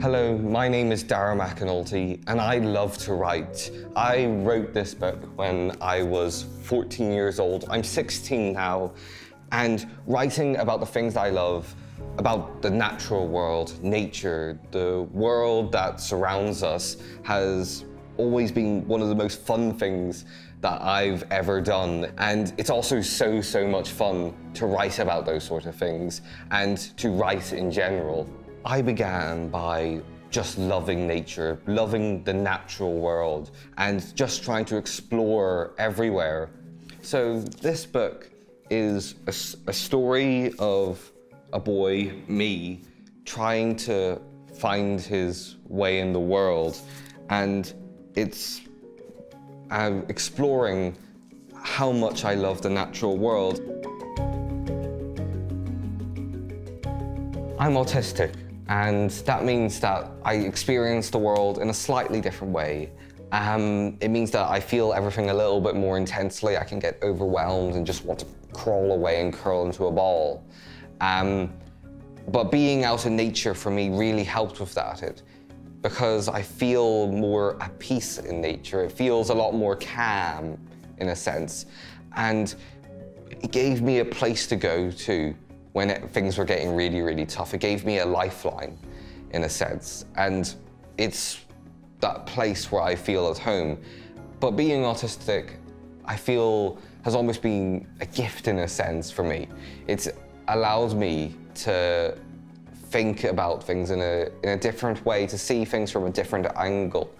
Hello, my name is Dara McAnulty, and I love to write. I wrote this book when I was 14 years old. I'm 16 now, and writing about the things I love, about the natural world, nature, the world that surrounds us, has always been one of the most fun things that I've ever done. And it's also so much fun to write about those sort of things and to write in general. I began by just loving nature, loving the natural world, and just trying to explore everywhere. So this book is a story of a boy, me, trying to find his way in the world. And it's exploring how much I love the natural world. I'm autistic, and that means that I experience the world in a slightly different way. It means that I feel everything a little bit more intensely. I can get overwhelmed and just want to crawl away and curl into a ball. But being out in nature for me really helped with that, because I feel more at peace in nature. It feels a lot more calm, in a sense. And it gave me a place to go to when things were getting really tough. It gave me a lifeline, in a sense. And it's that place where I feel at home. But being autistic, I feel, has almost been a gift, in a sense, for me. It's allowed me to think about things in a different way, to see things from a different angle.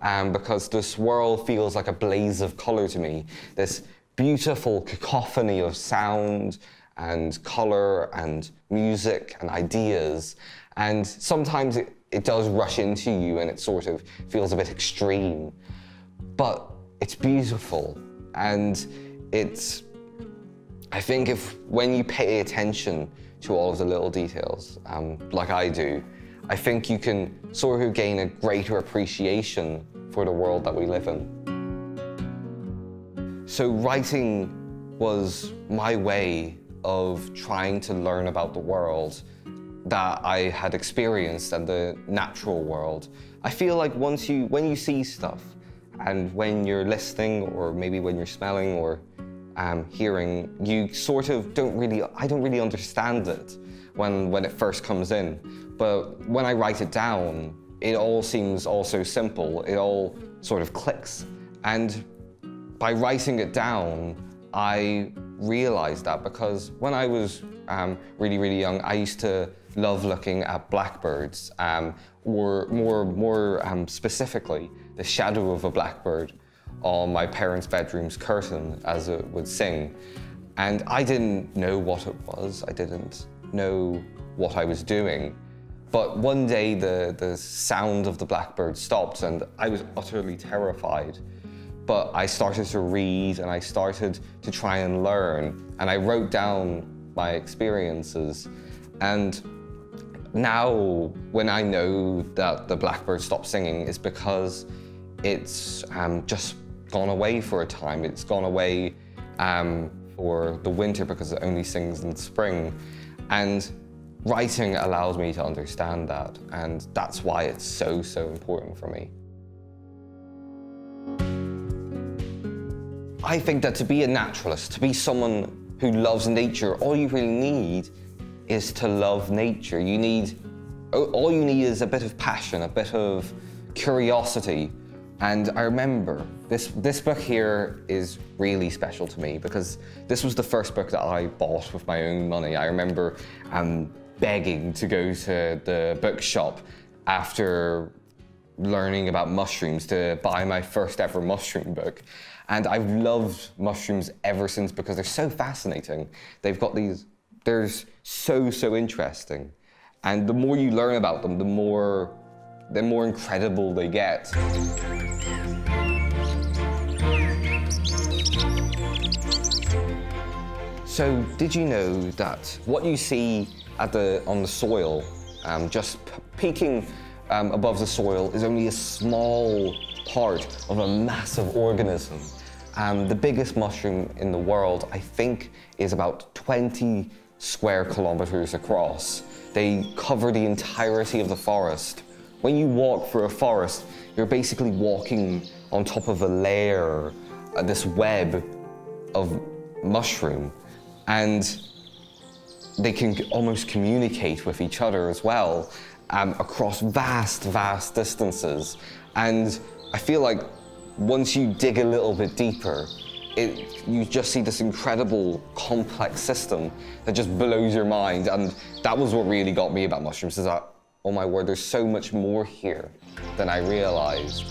Because this world feels like a blaze of color to me. This beautiful cacophony of sound and color and music and ideas. And sometimes it does rush into you and it sort of feels a bit extreme, but it's beautiful. And it's, I think when you pay attention to all of the little details, like I do, I think you can sort of gain a greater appreciation for the world that we live in. So writing was my way of trying to learn about the world that I had experienced and the natural world. I feel like when you see stuff, and when you're listening, or maybe when you're smelling, or hearing, you sort of I don't really understand it when it first comes in. But when I write it down, it all seems all so simple. It all sort of clicks. And by writing it down, I realized that, because when I was really young, I used to love looking at blackbirds, or more specifically, the shadow of a blackbird on my parents' bedroom's curtain as it would sing. And I didn't know what it was. I didn't know what I was doing. But one day the sound of the blackbird stopped and I was utterly terrified. But I started to read and I started to try and learn. And I wrote down my experiences. And now when I know that the blackbird stopped singing, it's because it's just gone away for a time. It's gone away for the winter because it only sings in spring. And writing allowed me to understand that. And that's why it's so important for me. I think that to be a naturalist, to be someone who loves nature, all you really need is to love nature. All you need is a bit of passion, a bit of curiosity. And I remember, this book here is really special to me because this was the first book that I bought with my own money. I remember begging to go to the bookshop after learning about mushrooms to buy my first ever mushroom book. And I've loved mushrooms ever since because they're so fascinating. They're so interesting. And the more you learn about them, the more incredible they get. So did you know that what you see on the soil, just peeking above the soil, is only a small part of a massive organism? The biggest mushroom in the world, I think, is about 20 square kilometers across. They cover the entirety of the forest, When you walk through a forest, you're basically walking on top of a layer, this web of mushroom, and they can almost communicate with each other as well, across vast, vast distances. And I feel like once you dig a little bit deeper, you just see this incredible complex system that just blows your mind. And that was what really got me about mushrooms, is that, oh my word, there's so much more here than I realized.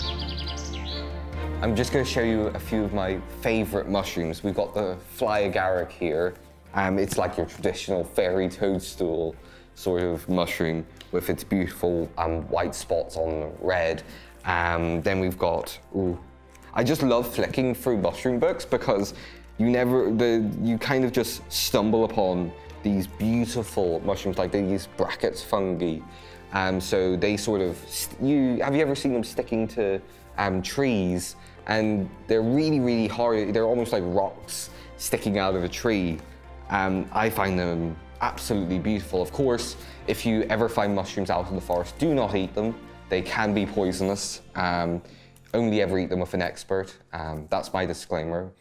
I'm just going to show you a few of my favorite mushrooms. We've got the fly agaric here. It's like your traditional fairy toadstool sort of mushroom with its beautiful white spots on red. Then we've got, ooh, I just love flicking through mushroom books because you kind of just stumble upon these beautiful mushrooms, like these brackets fungi. So they sort of, have you ever seen them sticking to trees? And they're really, really hard. They're almost like rocks sticking out of a tree. I find them absolutely beautiful. Of course, if you ever find mushrooms out in the forest, do not eat them. They can be poisonous. Only ever eat them with an expert. That's my disclaimer.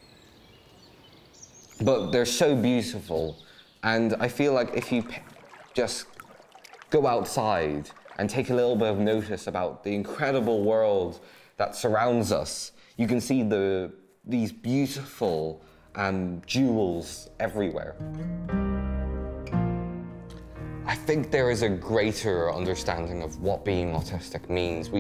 But they're so beautiful. And I feel like if you just go outside and take a little bit of notice about the incredible world that surrounds us, you can see these beautiful jewels everywhere. I think there is a greater understanding of what being autistic means.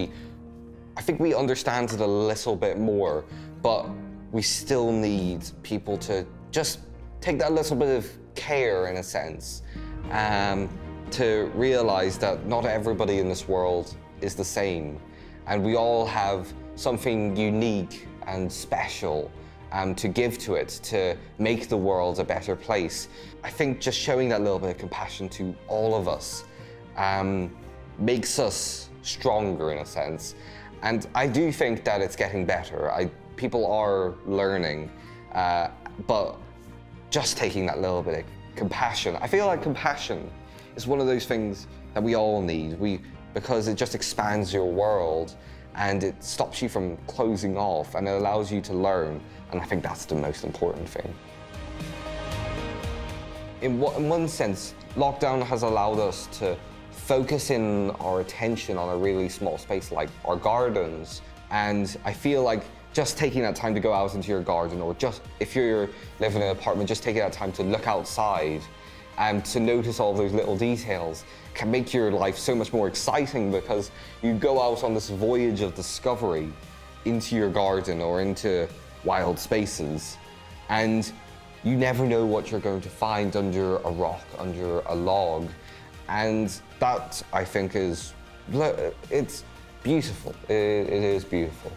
I think we understand it a little bit more, but we still need people to just take that little bit of care, in a sense, to realize that not everybody in this world is the same. And we all have something unique and special to give to it, to make the world a better place. I think just showing that little bit of compassion to all of us makes us stronger, in a sense. And I do think that it's getting better. People are learning, but just taking that little bit of compassion. I feel like compassion is one of those things that we all need, because it just expands your world and it stops you from closing off and it allows you to learn. And I think that's the most important thing. In one sense, lockdown has allowed us to focus in our attention on a really small space like our gardens. And I feel like just taking that time to go out into your garden, or just if you're living in an apartment, just taking that time to look outside and to notice all those little details can make your life so much more exciting, because you go out on this voyage of discovery into your garden or into wild spaces, and you never know what you're going to find under a rock, under a log. And that, I think, it's beautiful. It is beautiful.